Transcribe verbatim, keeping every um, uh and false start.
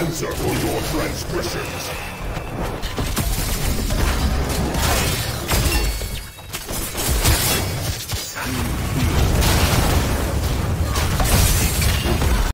answer for your transgressions.